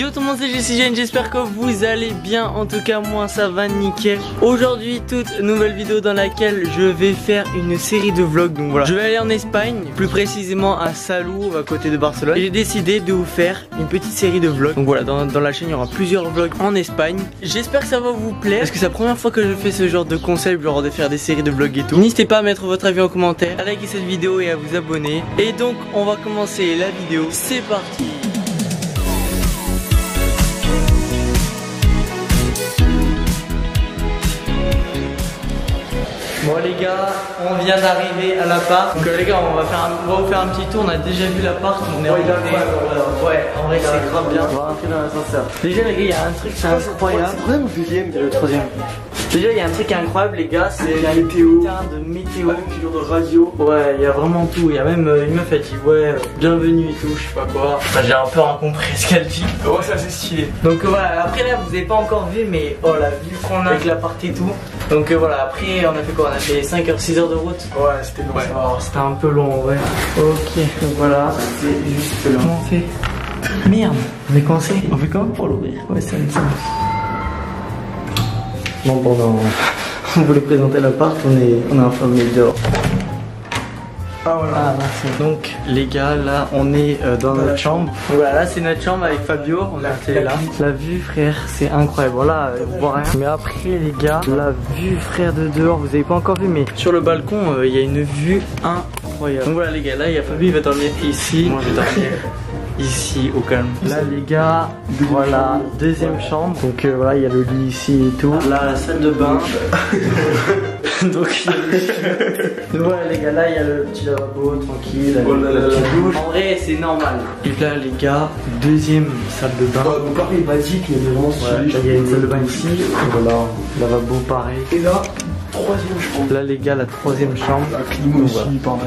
Yo tout le monde, c'est Jessy Jane, j'espère que vous allez bien. En tout cas moi ça va nickel. Aujourd'hui toute nouvelle vidéo dans laquelle je vais faire une série de vlogs. Donc voilà, je vais aller en Espagne, plus précisément à Salou, à côté de Barcelone. Et j'ai décidé de vous faire une petite série de vlogs. Donc voilà, dans la chaîne il y aura plusieurs vlogs en Espagne. J'espère que ça va vous plaire, parce que c'est la première fois que je fais ce genre de concept, genre de faire des séries de vlogs et tout. N'hésitez pas à mettre votre avis en commentaire, à liker cette vidéo et à vous abonner. Et donc on va commencer la vidéo, c'est parti. Bon les gars, on vient d'arriver à l'appart. Donc les gars, on va vous faire un petit tour. On a déjà vu l'appart, on est rentré. Ouais, en vrai c'est grave bien. On va rentrer dans l'ascenseur. Déjà les gars, il y a un truc, c'est incroyable. C'est le deuxième, le troisième. Déjà il y a un truc incroyable les gars, c'est la météo, de météo, de radio. Ouais, il y a vraiment tout, il y a même une meuf a dit ouais, bienvenue et tout, je sais pas quoi. Enfin, j'ai un peu incompris ce qu'elle dit. Oh ça c'est stylé. Donc voilà, après là vous avez pas encore vu mais oh la vue qu'on a avec l'appart et tout. Donc voilà, après on a fait quoi? On a fait 5h, 6h de route. Ouais, c'était long. Ouais. Oh, c'était un peu long ouais. Ok, donc voilà, c'est juste long. Comment on fait? Merde, on fait comment pour l'ouvrir? Ouais, ça me semble. Bon, pendant on voulait présenter l'appart, on est enfermé dehors. Ah voilà. Ah, merci. Donc les gars, là on est dans notre chambre. Voilà, c'est notre chambre avec Fabio. On a été là. La vue frère, c'est incroyable. Voilà, vous voyez rien. Mais après les gars, la vue frère de dehors, vous avez pas encore vu, mais sur le balcon, il y a une vue incroyable. Donc voilà les gars, là il y a Fabio, il va dormir ici. Moi je vais dormir. Ici au calme. Là les gars, voilà, deuxième chambre. Donc voilà, il y a le lit ici et tout. Là la salle de bain. Donc voilà les gars, là il y a le petit lavabo tranquille, la petite douche. En vrai c'est normal. Et là les gars, deuxième salle de bain. Mon père il m'a dit qu'il y avait vraiment celui-là. Il y a une salle de bain ici. Voilà, lavabo pareil. Et là, troisième chambre. Là les gars, la troisième chambre. La clim aussi, pareil.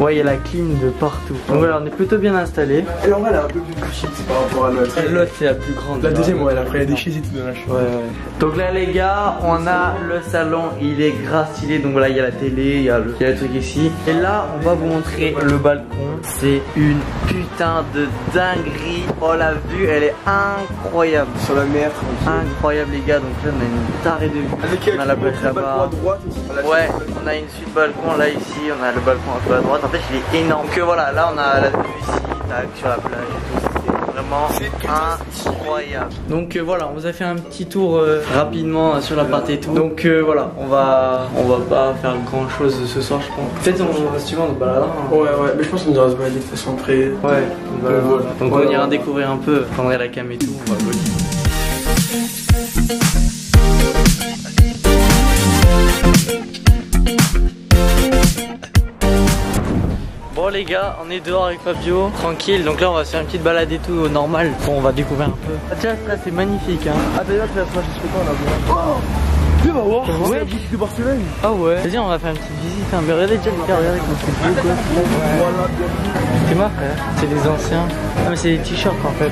Ouais, il y a la clim de partout. Donc voilà, on est plutôt bien installé. Et en vrai elle est un peu plus petite par rapport à l'autre. L'autre c'est la plus grande. La deuxième, ouais, après il y a des chaises et tout dans la chambre. Donc là les gars, on a le salon, il est grave stylé. Donc voilà, il y a la télé, il y a le truc ici. Et là on va vous montrer le balcon. C'est une putain de dinguerie. Oh la vue, elle est incroyable. Sur la mer, incroyable les gars. Donc là on a une tarée de vue. On a la plage là-bas. Ouais, on a une suite balcon là ici, on a le balcon un peu à droite, en fait il est énorme. Que voilà, là on a la vue ici, tac, sur la plage et tout, c'est vraiment incroyable. Donc voilà, on vous a fait un petit tour rapidement sur l'appart et tout. Donc voilà, on va pas faire grand chose ce soir je pense. Peut-être on va suivre, on se baladera. Ouais ouais, mais je pense qu'on ira se balader de toute façon après. Ouais, donc on ira découvrir un peu, prendre la cam et tout, on va voler. Bon les gars, on est dehors avec Fabio, tranquille, donc là on va se faire une petite balade et tout, normal, bon, on va découvrir un peu. Ah tiens, là c'est magnifique hein. Ah d'ailleurs, tu vas faire je sais pas là-bas. Oh, tu vas voir, c'est la visite de Barcelone. Ah ouais. Vas-y, on va faire une petite visite, hein. Mais regardez déjà les gars, regardez comment c'est beau quoi. C'est ma frère, c'est des anciens. Ah mais c'est des t-shirts en fait.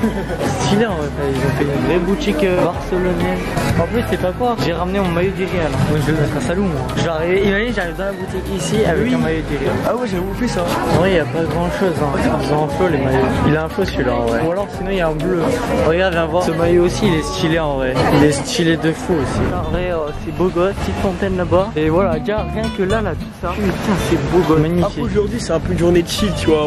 C'est stylé en fait, ils ont fait une vraie boutique barcelonaise. En plus c'est pas quoi, j'ai ramené mon maillot du Real. Oui, je vais mettre à Salou moi. Imaginez, j'arrive dans la boutique ici avec un maillot du Real. Ah ouais, j'ai oublié ça. En vrai il n'y a pas grand chose, hein. Ils ont un feu les maillots. Il a un feu celui-là en vrai. Ou alors sinon il y a un bleu. Regarde, viens voir. Ce maillot aussi il est stylé en vrai. Il est stylé de fou aussi. En vrai c'est beau gosse, petite fontaine là-bas. Et voilà gars, rien que là tout ça. Putain c'est beau gosse, magnifique. Aujourd'hui c'est un peu une journée de chill tu vois.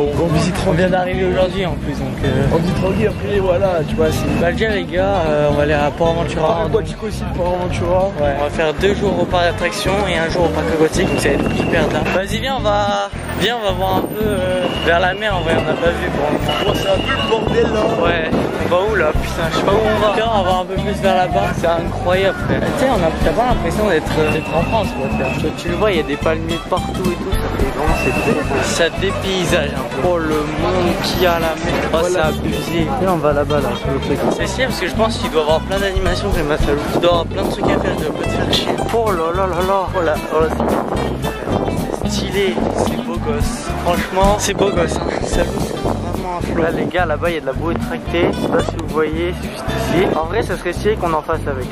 On vient d'arriver aujourd'hui en plus donc. On vit tranquille après voilà tu vois. Bah déjà les gars, on va aller à Port Aventura. Aussi Port Aventura. Ouais. On va faire 2 jours au parc d'attractions et 1 jour au parc aquatique, donc ça va être hyper dingue. Vas-y viens on va voir un peu vers la mer en vrai, on n'a pas vu pour l'instant. C'est un peu le bordel là. Ouais. On va où là? Putain, je sais pas où on va. Tiens, on va voir un peu plus vers là-bas. C'est incroyable frère. Tu sais, t'as pas l'impression d'être en France quoi. Tu le vois, il y a des palmiers partout et tout. Ça fait vraiment ça dépaysage un peu. Oh le monde qu'il y a à la mer. Oh voilà, c'est abusé. Là on va là-bas là sur le truc. C'est sûr parce que je pense qu'il doit y avoir plein d'animations que ma salle. Il doit avoir plein de trucs à faire, je dois pas te faire chier. Oh là là là là. Oh là, oh là c'est stylé, c'est beau gosse. Franchement, c'est beau gosse hein. Salut. Là les gars, là-bas il y a de la brouille tractée, je sais pas si vous voyez, c'est juste ici. En vrai ça serait stylé qu'on en fasse avec...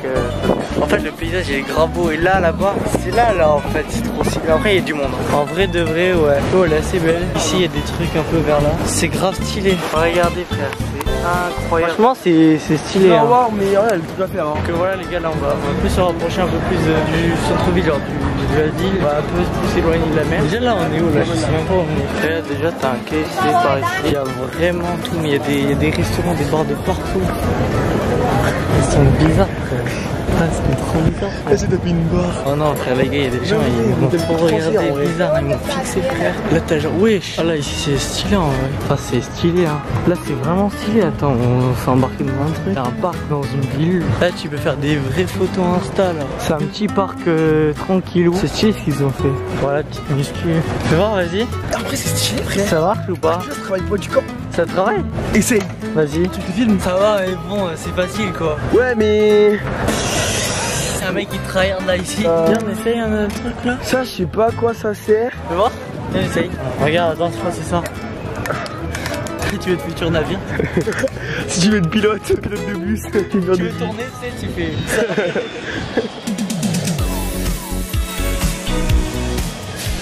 En fait le paysage il est grave beau et là-bas, c'est là en fait, c'est trop stylé. Après il y a du monde. En vrai de vrai ouais. Oh là c'est belle. Ici il y a des trucs un peu vers là. C'est grave stylé. Regardez frère, c'est... incroyable. Franchement, c'est stylé. Hein. Voir, mais il y a tout à faire. Hein. Donc voilà les gars, là on va un peu se rapprocher un peu plus du centre-ville, genre de la ville. On va un peu plus s'éloigner de la mer. Déjà là, on est où là? Je sais même pas où on est. Là, déjà, t'as un quai, c'est par ici. Il y a vraiment tout, mais il y a des restaurants, des bars de partout. Ils sont bizarres, frère. C'était trop bizarre. Frère. C'est depuis une barre. Oh non, frère, les gars, il y a des gens, ils m'ont trop regardé. Bizarre, ils m'ont fixé, frère. Là, t'as genre, wesh. Ah là, ici, c'est stylé en vrai. Enfin, c'est stylé, hein. Là, c'est vraiment stylé. Attends, on s'est embarqué dans un truc. T'as un parc dans une ville. Là, tu peux faire des vraies photos Insta, là. C'est un petit parc tranquillou. C'est stylé ce qu'ils ont fait. Voilà, petite muscu. Tu vois, vas-y. Après, c'est stylé, frère. Ça marche ou pas? Ça travaille pas du corps. Ça travaille? Essaye. Vas-y. Tu te filmes. Ça va, mais bon, c'est facile, quoi. Ouais, mais... C'est un mec qui travaille là, ici. Viens, on essaye un truc, là. Ça, je sais pas à quoi ça sert. Tu veux voir? Viens, essaye. Regarde, attends, je crois que c'est ça. Si tu veux être futur navire. Si tu veux être pilote de bus. Tu veux tourner, tu sais, tu fais...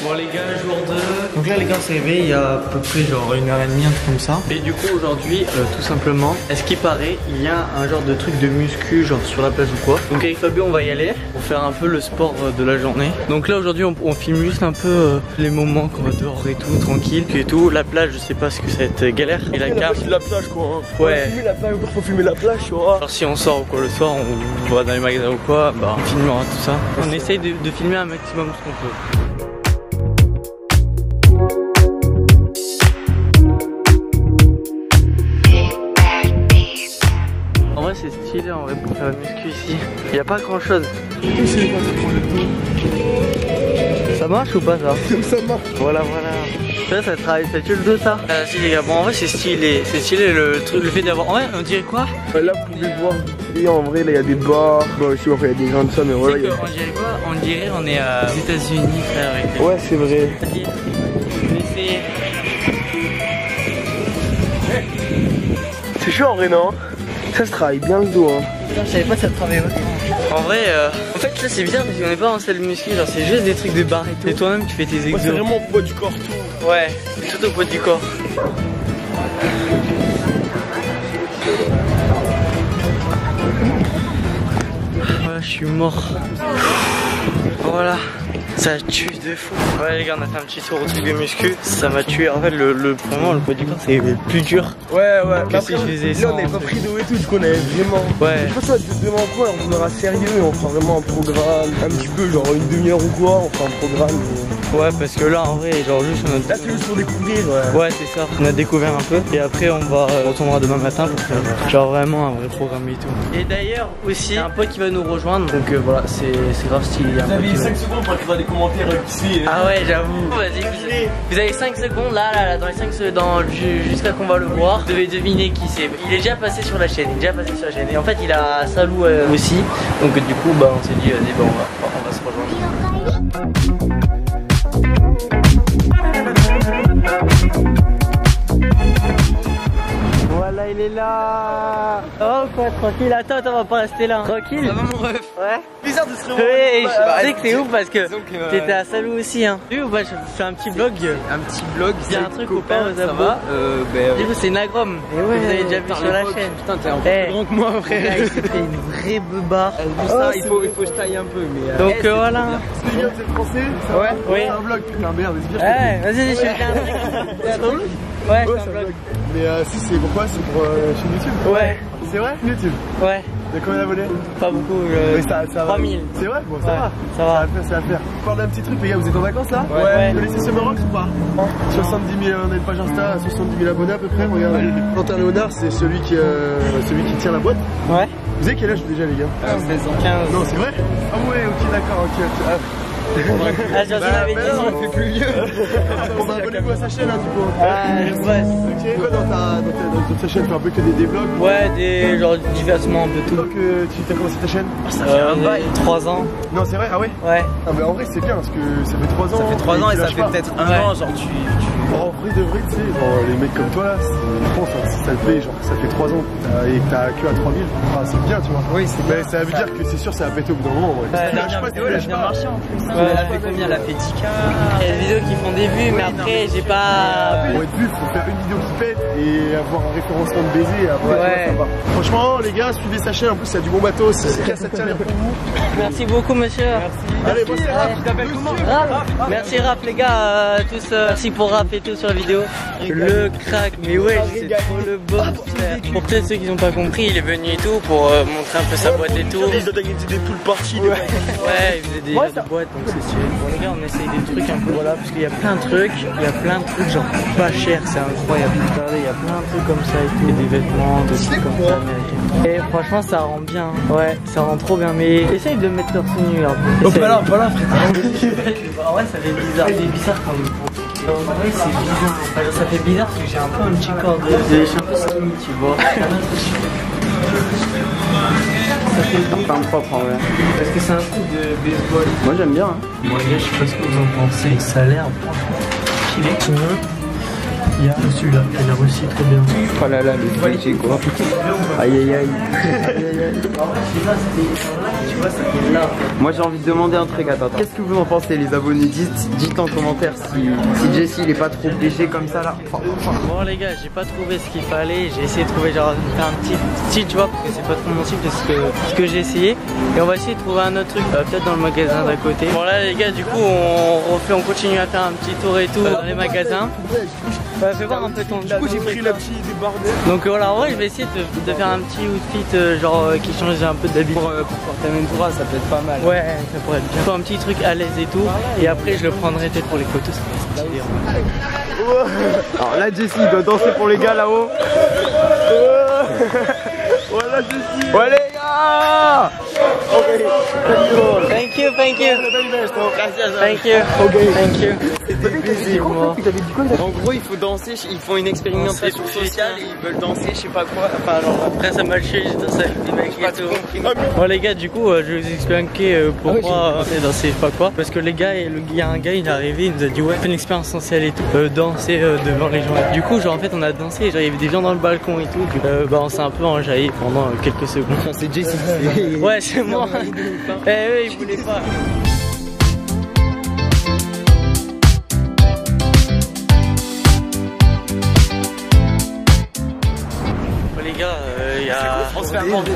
Bon les gars, jour 2. Donc là les gars, on s'est réveillés il y a à peu près genre 1h30, un truc comme ça. Et du coup aujourd'hui, tout simplement, à ce qui paraît, il y a un genre de truc de muscu genre sur la place ou quoi. Donc avec Fabio, on va y aller pour faire un peu le sport de la journée. Donc là aujourd'hui, on filme juste un peu les moments qu'on va dehors et tout, tranquille et tout. La plage, je sais pas ce que ça va être galère. Et la cave. La plage quoi. Hein. Ouais. Faut filmer la plage, faut filmer la plage, tu vois. Alors si on sort ou quoi le soir, on va dans les magasins ou quoi, bah on filmera tout ça. On essaye de filmer un maximum ce qu'on peut. C'est stylé en vrai pour faire un muscu ici. Il n'y a pas grand chose. Ça marche ou pas ça? Ça marche. Voilà, voilà. Ça travaille, ça tue le dos ça. Si les gars, bon en vrai c'est stylé. C'est stylé le truc, le fait d'avoir. En vrai, on dirait quoi? Là vous pouvez voir. Et en vrai, là il y a des bars. Bah aussi, il y a des gens de ça, mais voilà. On dirait quoi? On dirait on est aux États-Unis frère. Avec ouais, c'est vrai. Vas-y, on essaye. C'est chaud en vrai, non? Ça se travaille bien le dos hein. Putain, je savais pas que ça travaillait autant. En vrai, en fait là c'est bizarre parce qu'on est pas en salle muscu, genre c'est juste des trucs de barre et tout. Et toi-même tu fais tes exos. C'est vraiment au poids du corps tout. Ouais, c'est tout au poids du corps. Voilà, je suis mort. Voilà. Ça tue de fou. Ouais les gars, on a fait un petit tour au truc de muscu. Ça m'a tué. En fait le pour moi le poids du corps c'est le plus dur. Ouais ouais. Parce que si je faisais ça. Là on n'avait pas pris d'eau et tout, qu'on avait vraiment. Ouais. Je pense que ça demain quoi, on voudra sérieux, on fera vraiment un programme. Un petit peu genre une demi-heure ou quoi, on fera un programme. Ouais parce que là en vrai genre juste on a... Là c'est juste pour découvrir. Ouais c'est ça. On a découvert un peu. Et après on va retournera demain matin pour faire genre vraiment un vrai programme et tout. Et d'ailleurs aussi un pote qui va nous rejoindre. Donc voilà, c'est grave stylé. Vous avez 5 secondes pour qu'il commentaires ici. Ah ouais j'avoue. Vas-y, vous avez 5 secondes là dans les 5 secondes jusqu'à qu'on va le voir. Vous devez deviner qui c'est. Il est déjà passé sur la chaîne. Et en fait il a Salou aussi. Donc du coup bah on s'est dit vas-y bah, on va se rejoindre. Voilà il est là. Oh quoi tranquille. Attends on va pas rester là. Tranquille. Ça va mon ref. Ouais. Bizarre de se revoir. Oui, je sais que c'est ouf parce que t'étais à Salou aussi hein. Tu sais ou pas, je fais un petit blog. Un petit blog. Il y a un truc au père ça va. Du coup c'est Nagrom. Ouais, vous avez déjà vu sur la chaîne. Putain t'es un peu plus grand que moi frère. C'était une vraie beuba. Il faut que je taille un peu mais. Donc voilà. Est-ce que je viens de français? Ouais. Oui. Un blog. Putain merde. Ouais vas-y je fais un truc. T'es un blog? Ouais je fais un blog. Mais si c'est pourquoi? C'est pour chaîne YouTube. Ouais. C'est vrai? YouTube. Ouais. Il y a combien d'abonnés? Pas beaucoup, 3000. C'est vrai? Bon, ça ouais, va. Ça va. Ça va faire. Parle d'un petit truc, les gars, vous êtes en vacances là? Ouais. Ouais. Vous connaissez ce Maroc ou pas? 70 000, on a une page Insta, 70 000 abonnés à peu près. Regarde, Quentin Léonard, c'est celui qui tient la boîte. Ouais. Vous savez quel âge déjà, les gars? 16 ans. 15. Non, c'est vrai? Ah ouais, ok, d'accord, ok. Ah. Ah j'en avais dit on fait plus vieux. On a abonné-vous à sa chaîne hein du coup. Ah je bosse. Quoi dans ta chaîne, tu fais un peu que des vlogs? Ouais des genre diversement un peu tout. Donc tu as commencé ta chaîne? Ça fait un bail. 3 ans. Non c'est vrai? Ah ouais? Ouais. Ah mais en vrai c'est bien parce que ça fait 3 ans. Ça fait 3 ans et ça fait peut-être un an genre tu En vrai de vrai, tu sais, genre les mecs comme toi là, je pense hein, si ça te paye, genre ça fait 3 ans et que t'as que à 3000, enfin, c'est bien, tu vois. Oui, c'est bien. Mais ça veut dire que c'est sûr, ça va péter au bout d'un moment. Ouais. Bah, la dernière vidéo, elle a bien marché en plus. Ouais, elle a fait combien? Elle a fait 10K. Il y a des vidéos qui font des vues, mais après, j'ai pas. Pour être vu, faut faire une vidéo qui pète et avoir un référencement de baiser. Ouais. Franchement, les gars, suivez sa chaîne, en plus, il y a du bon bateau, c'est ça tient les vous. Merci beaucoup, monsieur. Allez, moi c'est Raph, je t'appelle comment? Merci Raph, les gars, tous, merci pour Raph et tout sur la vidéo. Le crack, mais ouais, c'est trop le bon. Pour peut-être ceux qui n'ont pas compris, il est venu et tout pour montrer un peu sa boîte et tout. Ils ont organisé des poules parties. Ouais, il faisait des boîtes, donc c'est sûr. Bon, les gars, on essaye des trucs un peu, voilà, parce qu'il y a plein de trucs, genre pas cher, c'est incroyable. Regardez, il y a plein de trucs comme ça et tout, des vêtements, des trucs comme ça américains. Et franchement, ça rend bien, ouais, ça rend trop bien, mais essaye de mettre leur tenue là. Oh, pas là, frère. Ouais, ça fait bizarre, c'est bizarre quand même. En vrai, c'est bizarre. Enfin, ça fait bizarre parce que j'ai un peu un petit corps de skinny, tu vois. Ça fait pas propre en vrai. Parce que c'est un truc de baseball. Moi j'aime bien. Moi, les gars, je sais pas ce que vous en pensez. Ça a l'air franchement qu'il est mieux. Il y a celui-là, il a réussi très bien. Oh là là, le toile, j'ai quoi. Aïe aïe aïe. Moi j'ai envie de demander un truc, attends. Qu'est-ce que vous en pensez les abonnés? Dites en commentaire si Jessy il est pas trop léger comme ça là. Bon les gars, j'ai pas trouvé ce qu'il fallait, j'ai essayé de trouver genre un petit style, tu vois, parce que c'est pas trop mon style de ce que j'ai essayé. Et on va essayer de trouver un autre truc, peut-être dans le magasin d'à côté. Bon là les gars, du coup on continue à faire un petit tour et tout dans les magasins. Bah, fais voir un peu ton. Du coup, j'ai pris le petit débardeur. Donc voilà, en vrai, je vais essayer de faire un petit outfit genre qui change un peu d'habit. Pour Port Aventura, ça peut être pas mal. Ouais, ça pourrait être bien. Faut un petit truc à l'aise et tout. Et après, je le prendrai peut-être pour les photos. Ça peut être. Alors là, Jessy doit danser pour les gars là-haut. Voilà, Jessy. Ouais, les gars. Okay. Thank you. Thank you. C'était plaisir. En gros, il faut danser, ils font une expérimentation sociale et ils veulent danser, je sais pas quoi. Enfin, alors après, ça m'a lâché, j'ai dansé avec des mecs et tout. Bon, les gars, du coup, je vais vous expliquer pourquoi on est dansé, je sais pas quoi. Parce que les gars, il y a un gars, il est arrivé, il nous a dit, ouais, fais une expérience sociale et tout. Danser devant les gens. Du coup, genre, en fait, on a dansé, genre, il y avait des gens dans le balcon et tout. Bah, on s'est un peu enjaillé pendant quelques secondes. C'est Jessy. Ouais, c'est moi. Eh eux, ils voulaient pas. Les gars, on se fait aborder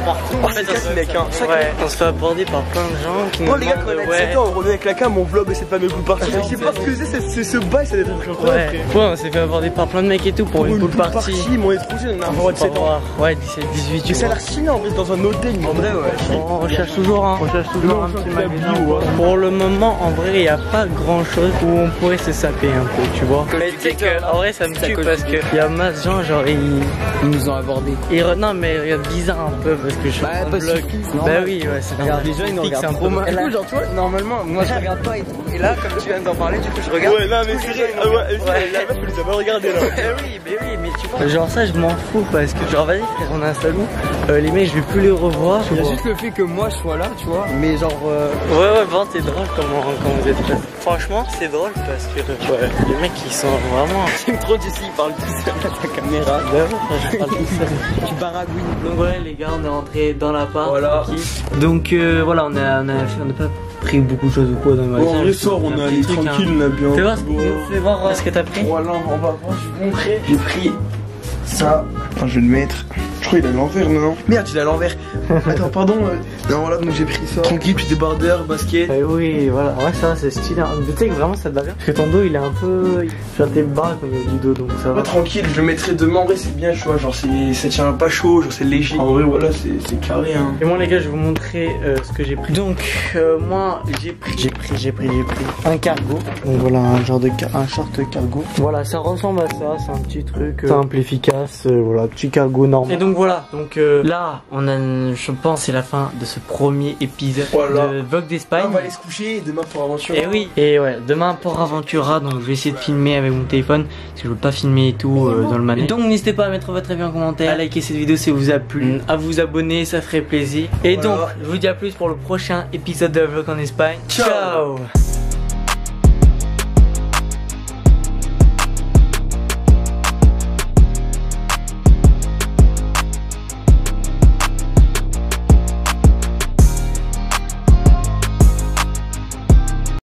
par plein de gens qui nous. Moi les gars, quand on a 17 ans, on revient avec la cam, on vlog et c'est pas mes coups parties. Je sais pas ce que c'est ce bail, ça doit être incroyable. Ouais, on s'est fait aborder par plein de mecs et tout pour une pool party. Moi on est trop jeunes, on a 17 ans. Ouais, 17, 18. Mais ça a l'air stylé en vrai dans un hôtel. En vrai, ouais. On recherche toujours un petit magasin. Pour le moment, en vrai, il n'y a pas grand chose où on pourrait se saper un peu, tu vois. Mais tu sais que, en vrai, ça me tue parce qu'il y a masse de gens, genre, ils nous ont abordés. Non mais regarde bizarre un peu parce que je suis en vlog. Bah oui, ouais, c'est normal. Déjà ils nous regardent. C'est un peu mal. Du coup genre tu vois, normalement moi je regarde pas et tout. Et là comme tu viens d'en parler, du coup je regarde. Ouais non mais c'est vrai. Ouais, la meuf elle les a pas regardés là. Mais oui, mais tu vois. Genre ça je m'en fous parce que genre vas-y frère, on a un Salou, les mecs je vais plus les revoir. Il y a juste le fait que moi je sois là, tu vois. Mais genre ouais, bon c'est drôle comment vous êtes là. Franchement c'est drôle parce que les mecs ils sont vraiment. J'aime trop Jessy, il parle tout seul à la caméra. Je parle tout seul. Donc ouais les gars, on est rentré dans l'appart. Voilà. Donc voilà, on a pas pris beaucoup de choses ou quoi dans le magasin. On ressort, on est allé tranquille, on a bien. Fais voir ce que t'as pris. Voilà, on va voir, je vais montrer. J'ai pris ça. Enfin, je vais le mettre. Je crois qu'il est à l'envers, non? Merde, il est à l'envers. Attends, pardon. Non, voilà, donc j'ai pris ça. Tranquille, petit débardeur, basket. Oui, voilà. Ouais, ça va, c'est stylé. Tu sais que vraiment ça te va bien. Parce que ton dos, il est un peu. Genre, t'es bas quand il y a du dos, donc ça va. Ouais, tranquille, je le mettrai demain. En vrai, c'est bien, tu vois. Genre, ça tient pas chaud, genre, c'est léger. En vrai, voilà, c'est carré, hein. Et moi, les gars, je vais vous montrer ce que j'ai pris. Donc, moi, j'ai pris un cargo. Donc, voilà, un short cargo. Voilà, ça ressemble à ça. C'est un petit truc simple, efficace. Voilà, petit cargo normal. Et donc, voilà, donc là, on a, je pense, c'est la fin de ce premier épisode de Vlog d'Espagne. On va aller se coucher demain pour Aventura. Et oui, et ouais, demain pour Aventura. Donc je vais essayer de filmer avec mon téléphone parce que je veux pas filmer et tout dans le manège. Donc n'hésitez pas à mettre votre avis en commentaire, à liker cette vidéo si elle vous a plu, à vous abonner, ça ferait plaisir. Et donc, je vous dis à plus pour le prochain épisode de Vlog en Espagne. Ciao.